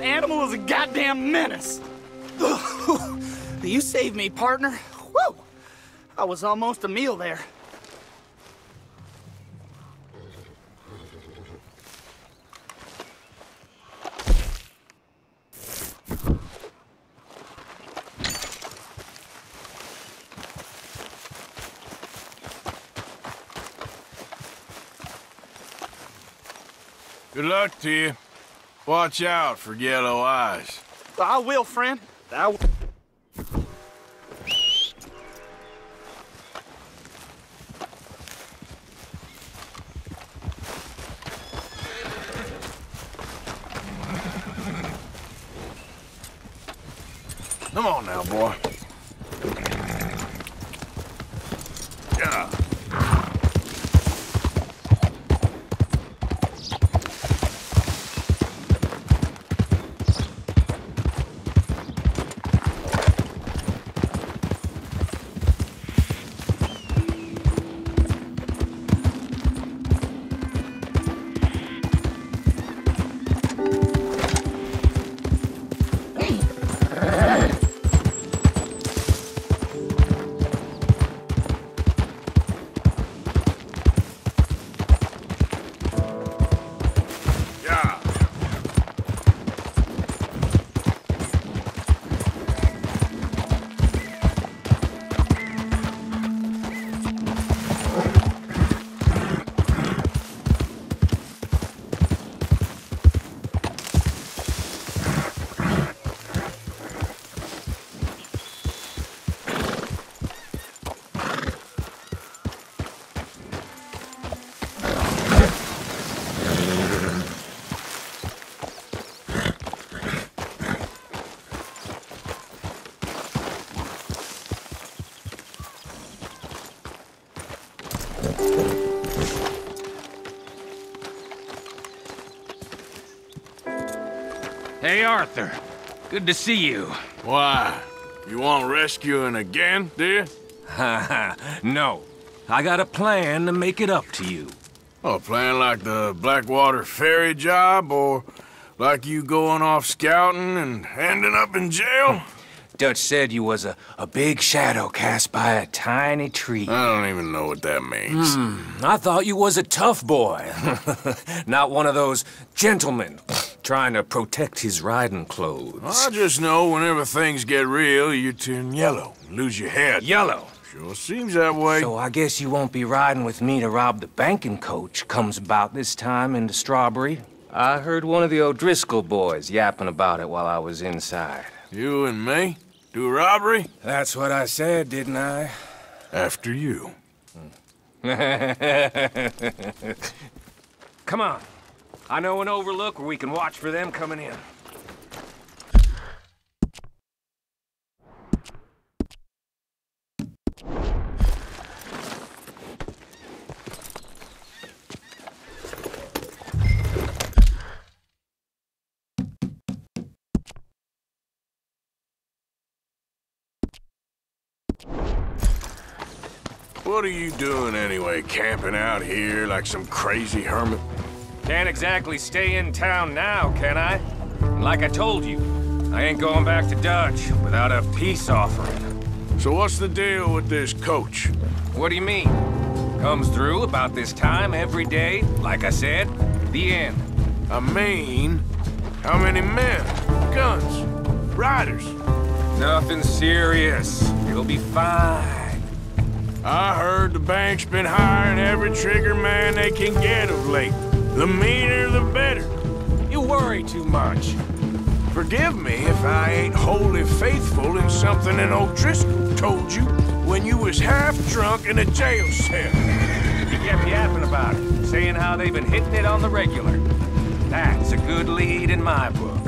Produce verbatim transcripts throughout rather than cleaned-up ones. That animal is a goddamn menace. You saved me, partner. Woo! I was almost a meal there. Good luck to you. Watch out for yellow eyes. I will, friend. I will. Come on now, boy. Yeah. Hey, Arthur. Good to see you. Why? You want rescuing again, do you? Ha ha. No. I got a plan to make it up to you. Oh, a plan like the Blackwater ferry job, or like you going off scouting and ending up in jail? Dutch said you was a, a big shadow cast by a tiny tree. I don't even know what that means. Mm, I thought you was a tough boy. Not one of those gentlemen. Trying to protect his riding clothes. I just know whenever things get real, you turn yellow and lose your head. Yellow? Sure seems that way. So I guess you won't be riding with me to rob the banking coach comes about this time into Strawberry. I heard one of the O'Driscoll boys yapping about it while I was inside. You and me? Do robbery? That's what I said, didn't I? After you. Come on. I know an overlook where we can watch for them coming in. What are you doing anyway, camping out here like some crazy hermit? Can't exactly stay in town now, can I? And like I told you, I ain't going back to Dutch without a peace offering. So what's the deal with this coach? What do you mean? Comes through about this time every day, like I said, the end. I mean, how many men, guns, riders? Nothing serious. You'll be fine. I heard the bank's been hiring every trigger man they can get of late. The meaner, the better. You worry too much. Forgive me if I ain't wholly faithful in something an O'Driscoll told you when you was half drunk in a jail cell. You kept yapping about it, saying how they've been hitting it on the regular. That's a good lead in my book.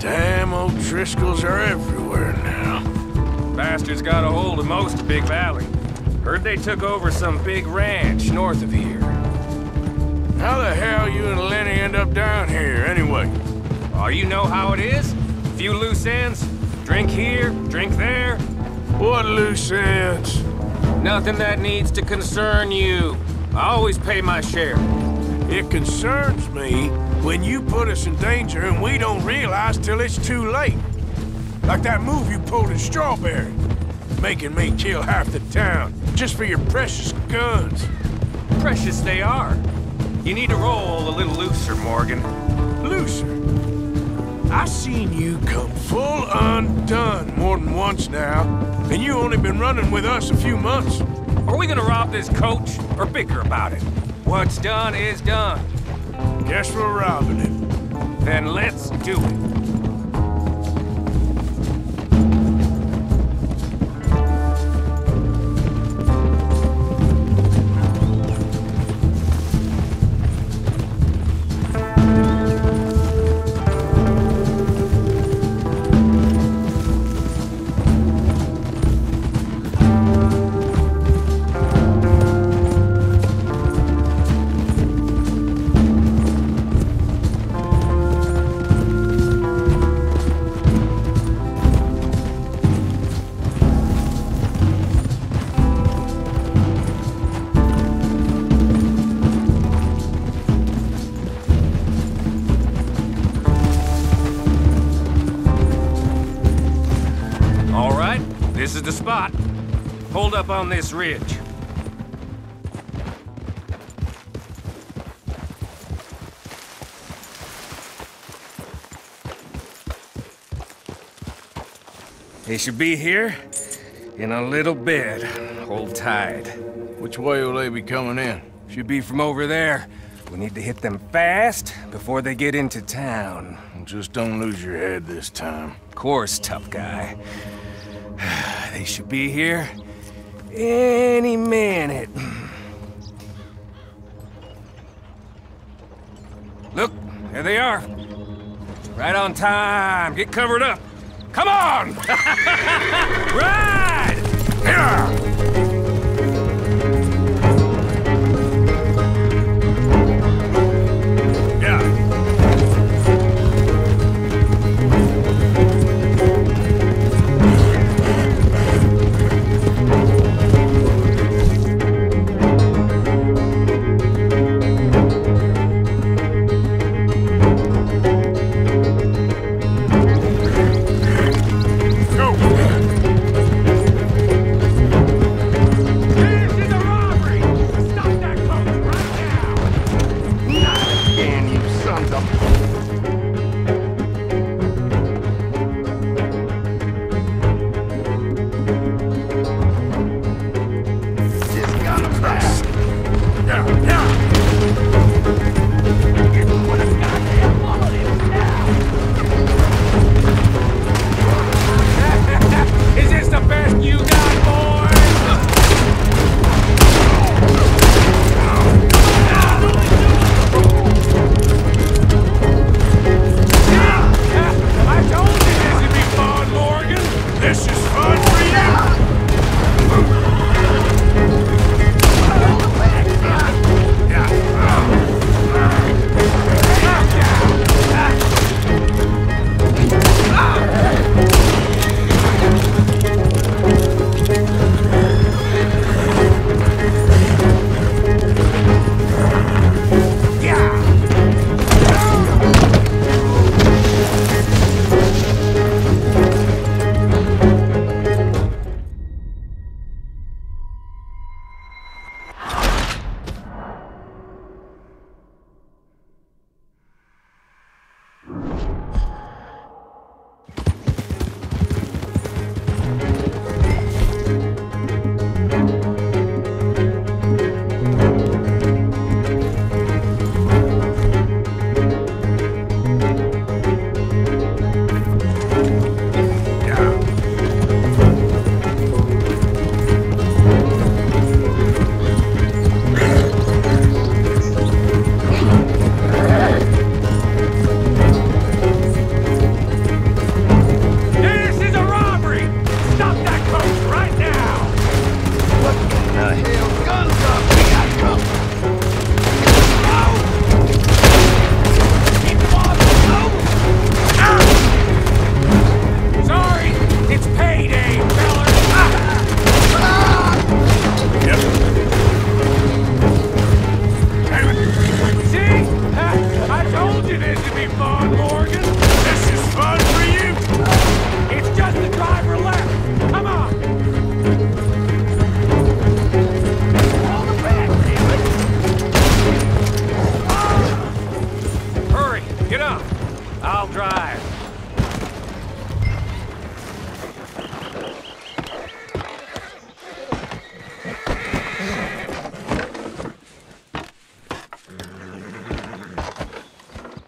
Damn, O'Driscolls are everywhere now. Bastards got a hold of most of Big Valley. Heard they took over some big ranch north of here. How the hell you and Lenny end up down here, anyway? Oh, you know how it is. A few loose ends. Drink here, drink there. What loose ends? Nothing that needs to concern you. I always pay my share. It concerns me when you put us in danger and we don't realize till it's too late. Like that move you pulled in Strawberry, making me kill half the town just for your precious guns. Precious they are. You need to roll a little looser, Morgan. Looser? I seen you come full undone more than once now, and you only been running with us a few months. Are we gonna rob this coach or bicker about it? What's done is done. Guess we're robbing it. Then let's do it. This is the spot. Hold up on this ridge. They should be here in a little bit. Hold tight. Which way will they be coming in? Should be from over there. We need to hit them fast before they get into town. Just don't lose your head this time. Of course, tough guy. They should be here any minute. Look, there they are. Right on time. Get covered up. Come on! Ride! Yeah!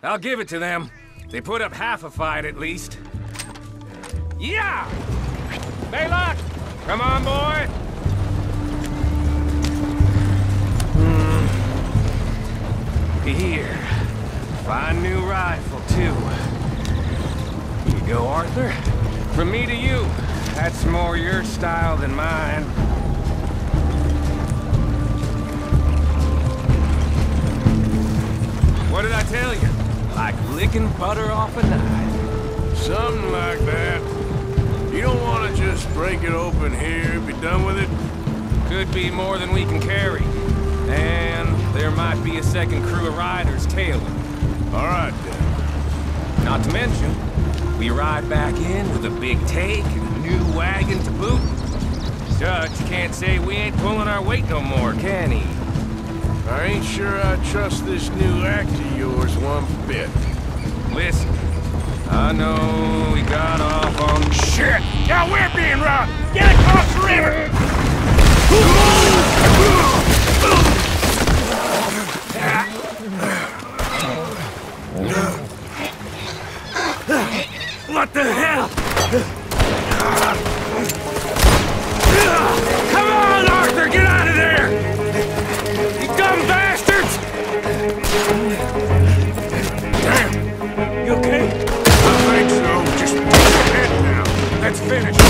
I'll give it to them. They put up half a fight at least. Yeah! Baylock! Come on, boy! Mm. Here. Fine new rifle, too. Here you go, Arthur. From me to you. That's more your style than mine. What did I tell you? Like licking butter off a knife. Something like that. You don't want to just break it open here, be done with it? Could be more than we can carry. And there might be a second crew of riders tailing. All right, then. Not to mention, we ride back in with a big take and a new wagon to boot. Dutch can't say we ain't pulling our weight no more, can he? I ain't sure I trust this new act of yours one bit. Listen, I know we got off on... Shit! Now we're being robbed! Get across the river! What the hell? Come on, Arthur! Get out of there! You dumb bastards! Damn! You okay? I think so. Just put your head down. That's finished.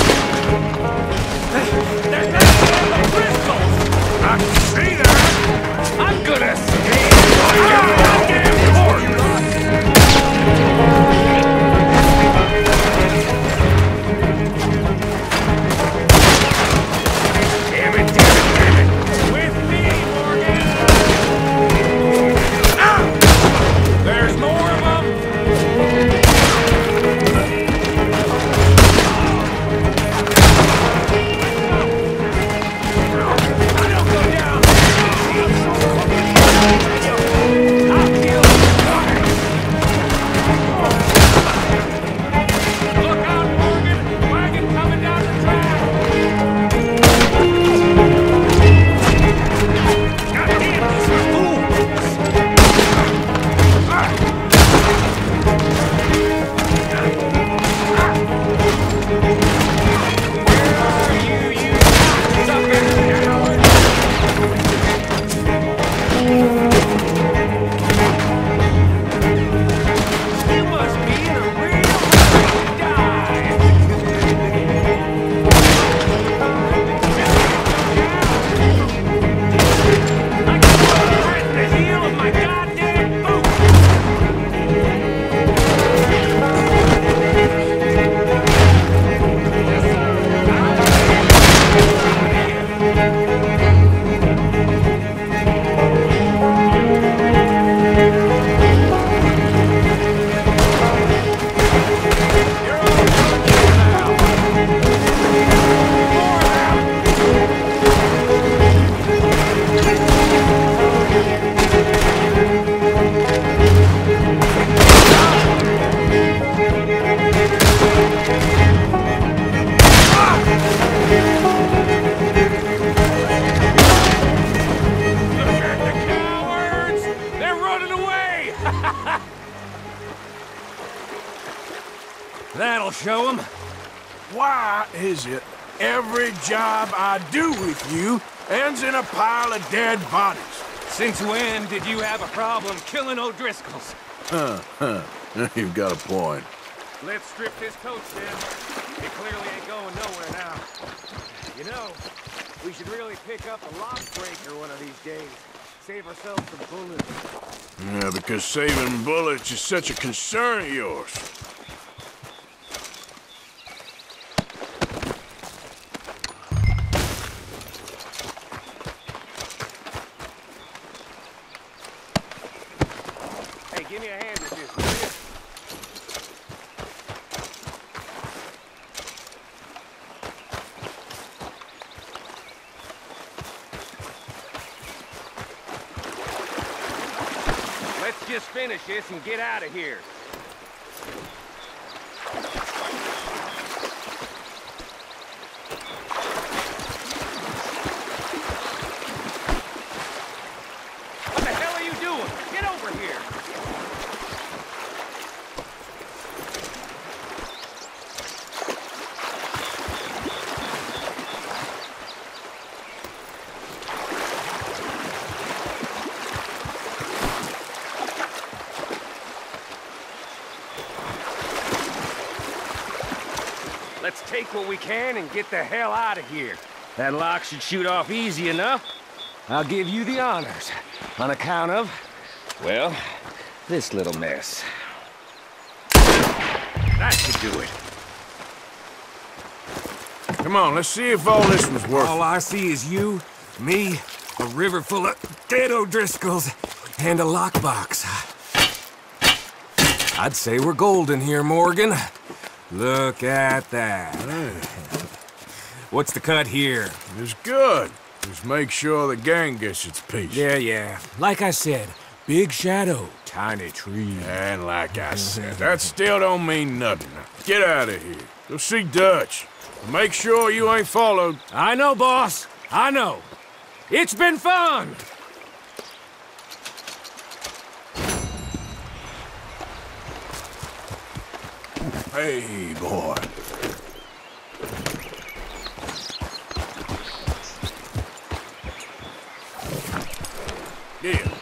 There's nothing in the crystals! I can see that! I'm gonna see you! Goddamn horse! Dead bodies. Since when did you have a problem killing O'Driscolls? Huh, huh. You've got a point. Let's strip this coach, then. It clearly ain't going nowhere now. You know, we should really pick up a lock breaker one of these days. Save ourselves from bullets. Yeah, because saving bullets is such a concern of yours. Finish this and get out of here. What the hell are you doing? Get over here! Let's take what we can and get the hell out of here. That lock should shoot off easy enough. I'll give you the honors on account of, well, this little mess. That should do it. Come on, let's see if all this was worth it. All I see is you, me, a river full of dead O'Driscolls, and a lockbox. I'd say we're golden here, Morgan. Look at that. What's the cut here? It's good. Just make sure the gang gets its piece. Yeah, yeah. Like I said, big shadow, tiny tree. And like I said, that still don't mean nothing. Get out of here. Go see Dutch. Make sure you ain't followed. I know, boss. I know. It's been fun! Hey, boy. Yeah.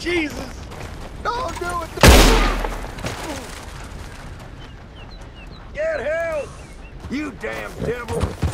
Jesus! Don't do it! Get help! You damn devil!